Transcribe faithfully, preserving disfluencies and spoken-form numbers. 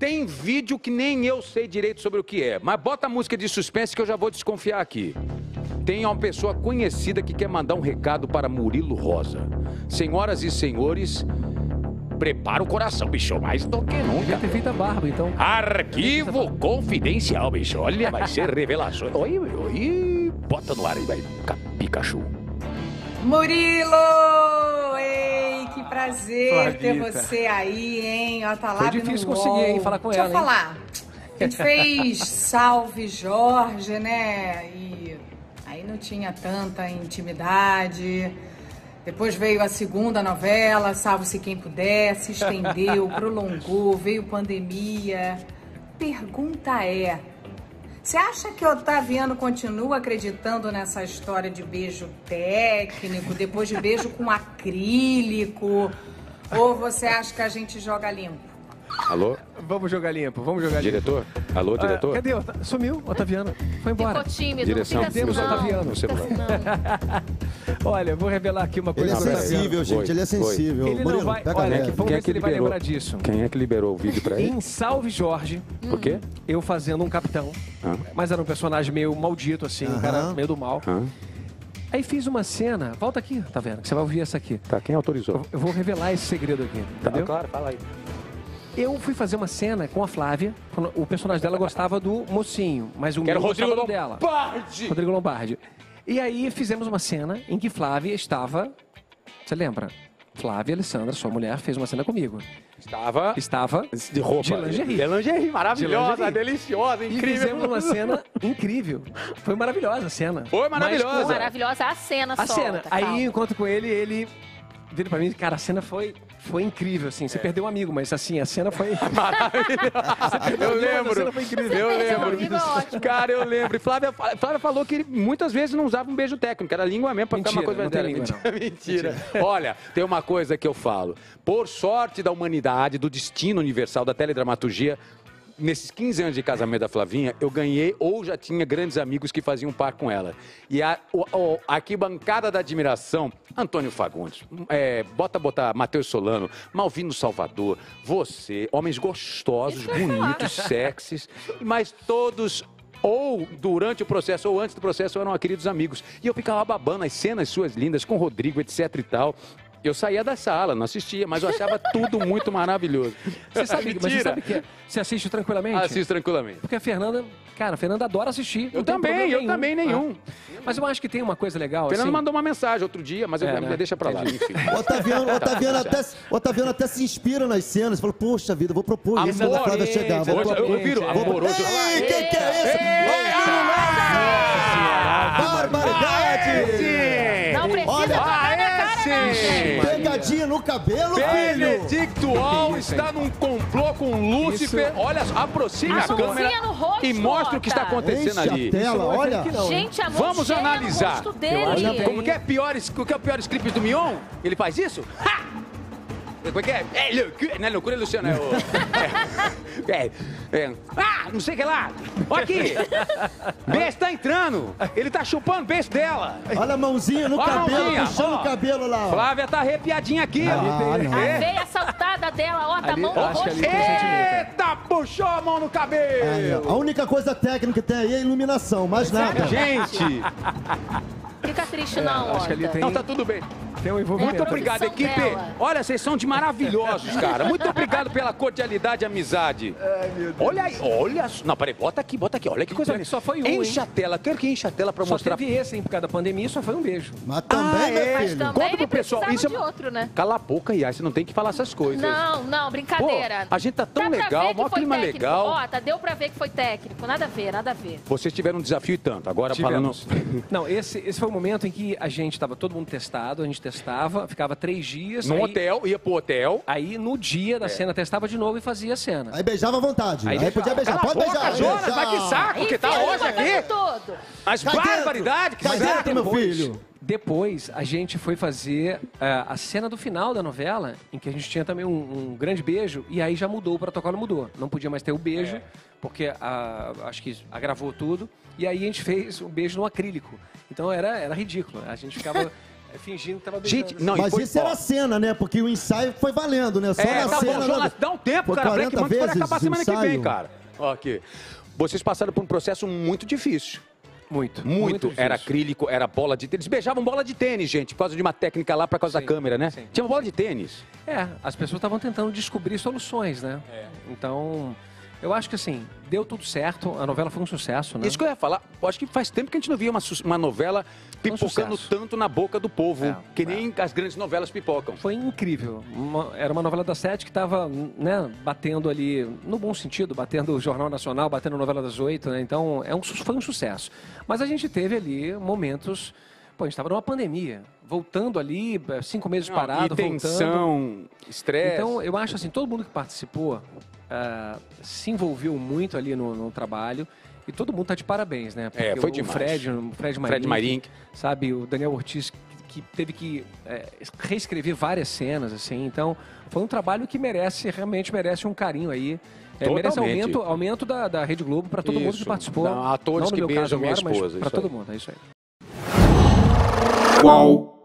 Tem vídeo que nem eu sei direito sobre o que é, mas bota a música de suspense que eu já vou desconfiar aqui. Tem uma pessoa conhecida que quer mandar um recado para Murilo Rosa. Senhoras e senhores, prepara o coração, bicho, mais do que nunca. Já tem feito a barba, então. Arquivo confidencial, bicho. Olha, vai ser revelação. Oi, oi, bota no ar aí, vai, Pikachu. Murilo! Ei, que prazer Flavita. ter você aí, hein? Ó, tá lá Foi difícil conseguir, hein, falar com Deixa ela, Deixa eu falar. Hein? A gente fez Salve Jorge, né? E aí não tinha tanta intimidade. Depois veio a segunda novela, Salve-se Quem Puder, se estendeu, prolongou, veio pandemia. Pergunta é... Você acha que o Otaviano continua acreditando nessa história de beijo técnico, depois de beijo com acrílico? Ou você acha que a gente joga limpo? Alô? Vamos jogar limpo, vamos jogar diretor? limpo. Diretor? Alô, diretor? Ah, cadê? Ota... Sumiu, Otaviano. Foi embora. Ficou tímido. Direção. Não fica assim, não. Otaviano. Fica assim, não. Olha, vou revelar aqui uma coisa. Ele é sensível, gente. Foi. Ele é sensível. Ele Murilo, não vai... Tá Olha, que vamos ver se ele vai lembrar disso. Quem é que liberou o vídeo pra ele? Em Salve Jorge. Por quê? Eu fazendo um capitão. Ah. Mas era um personagem meio maldito, assim. Uh-huh. Um cara meio do mal. Ah. Aí fiz uma cena, volta aqui, tá vendo? Você vai ouvir essa aqui. Tá, quem autorizou? Eu vou revelar esse segredo aqui, tá, entendeu? Claro, fala aí. Eu fui fazer uma cena com a Flávia, o personagem dela gostava do mocinho, mas o meu gostava do dela. Rodrigo Lombardi. E aí fizemos uma cena em que Flávia estava, você lembra? Flávia Alessandra, sua mulher, fez uma cena comigo. Estava... Estava... De roupa. De lingerie. De lingerie, maravilhosa, de lingerie. deliciosa, incrível. E fizemos uma cena incrível. Foi maravilhosa a cena. Foi maravilhosa. Foi maravilhosa a cena só. A cena. Aí, calma. encontro com ele, ele... Dele pra mim, cara, a cena foi, foi incrível, assim. Você é. perdeu um amigo, mas assim, a cena foi... Maravilhosa. Eu lembro. A cena foi incrível. Eu lembro. Um cara, eu lembro. E Flávia, Flávia falou que ele muitas vezes não usava um beijo técnico. Era língua mesmo, pra mentira, ficar uma coisa dela. Língua, mentira, mentira. mentira. Olha, tem uma coisa que eu falo. Por sorte da humanidade, do destino universal, da teledramaturgia, nesses quinze anos de casamento da Flavinha, eu ganhei ou já tinha grandes amigos que faziam par com ela. E a, a arquibancada da admiração, Antônio Fagundes, é, bota, bota Matheus Solano, Malvino Salvador, você, homens gostosos, bonitos, sexys, mas todos... ou durante o processo, ou antes do processo, eram queridos amigos. E eu ficava babando as cenas suas lindas com o Rodrigo, etc e tal. Eu saía da sala, não assistia, mas eu achava tudo muito maravilhoso. Você sabe, mas você sabe que é? Você assiste tranquilamente? Assisto tranquilamente. Porque a Fernanda, cara, a Fernanda adora assistir. Eu também, eu nenhum. também, nenhum. Ah. Mas eu acho que tem uma coisa legal, a Fernanda assim... mandou uma mensagem outro dia, mas é, eu né? deixa pra lá. Enfim. Otaviano, Otaviano, até, Otaviano até se inspira nas cenas. Falou, poxa vida, vou propor isso. Amor, Flávia chegar. Vou hoje, eu viro é. amoroso. Ei, quem que é esse? Barbaridade! Não precisa... Sim. Pegadinha no cabelo, Benedicto Al está num complô com Lúcifer. Isso. Olha, aproxima a, a câmera no rosto, e mostra o que está acontecendo Eixa ali. Tela, olha. Gente, a Vamos analisar. Dele. Como que é piores, o que é o pior clipe do Mion? Ele faz isso? Ha! Como é que é? É loucura, não é loucura, Luciano? É, o... é, é. Ah, não sei o que lá. Olha aqui. Beijo tá entrando. Ele tá chupando o beijo dela. Olha a mãozinha no Olha cabelo, mãozinha. puxando oh. o cabelo lá. Ó. Flávia tá arrepiadinha aqui. Ah, é. A veia saltada dela, ó, tá a mão no rosto. Eita, puxou a mão no cabelo. Aí, a única coisa técnica que tem aí é a iluminação, mais nada. Gente. Fica triste é, não, acho que ali tem... Não, tá tudo bem. Tem um envolvimento. Muito obrigado, equipe. Dela. Olha, vocês são de maravilhosos, cara. Muito obrigado pela cordialidade e amizade. Ai, meu Deus. Olha aí, olha... Não, peraí, bota aqui, bota aqui. Olha que coisa linda. Só foi um, Enche hein? a tela. Quero que enche a tela pra só mostrar... Só teve esse, hein, por causa da pandemia, e só foi um beijo. Mas também, ah, é, mas também Conta pro pessoal. Isso é... de outro, né? Cala a boca, Iá. Você não tem que falar essas coisas. Não, não, brincadeira. Pô, a gente tá tão dá legal, mó clima técnico. legal. Ó, tá, deu pra ver que foi técnico. Nada a ver, nada a ver. Vocês tiveram um desafio e tanto. Agora Tivemos. falando... Não, esse, esse foi o momento em que a gente estava todo mundo testado, a gente testava, ficava três dias... Num hotel, ia pro hotel. Aí, no dia da é. cena, testava de novo e fazia a cena. Aí beijava à vontade. Aí, aí podia beijar. Pode beijar. Jonas, beijar. Vai que saco, que tá hoje aqui. Todo. As barbaridades que saco, meu filho. Depois, a gente foi fazer uh, a cena do final da novela, em que a gente tinha também um, um grande beijo, e aí já mudou, o protocolo mudou. Não podia mais ter o beijo, é. porque a, acho que agravou tudo, e aí a gente fez um beijo no acrílico. Então era, era ridículo, a gente ficava... fingindo que tava beijando. Gente, não, mas isso pó. Era a cena, né? Porque o ensaio foi valendo, né? Só é, na tá cena... Bom, Jonas, dá um tempo, cara. Black Monday vai acabar semana ensaio. que vem, cara. Ó, aqui. Vocês passaram por um processo muito difícil. Muito. Muito. Muito era acrílico, era bola de tênis. Eles beijavam bola de tênis, gente, por causa de uma técnica lá, por causa sim, da câmera, né? Sim. Tinha uma bola de tênis. É, as pessoas estavam tentando descobrir soluções, né? É. Então... Eu acho que, assim, deu tudo certo, a novela foi um sucesso, né? Isso que eu ia falar, eu acho que faz tempo que a gente não via uma, uma novela pipocando um tanto na boca do povo, é, que é. nem as grandes novelas pipocam. Foi incrível, uma, era uma novela das sete que estava, né, batendo ali, no bom sentido, batendo o Jornal Nacional, batendo a novela das oito, né? Então, é um, foi um sucesso. Mas a gente teve ali momentos, pô, a gente estava numa pandemia, voltando ali, cinco meses não, parado, e tensão, estresse. Então, eu acho assim, todo mundo que participou... Uh, se envolveu muito ali no, no trabalho e todo mundo tá de parabéns, né? Porque é, foi o Fred, o Fred Marink, Fred Marink, sabe, o Daniel Ortiz que, que teve que é, reescrever várias cenas, assim. Então, foi um trabalho que merece, realmente merece um carinho aí. É, merece aumento, aumento da, da Rede Globo para todo isso. mundo que participou. Não, atores não no que meu beijam caso, minha agora, esposa. Para todo mundo, é isso aí. Qual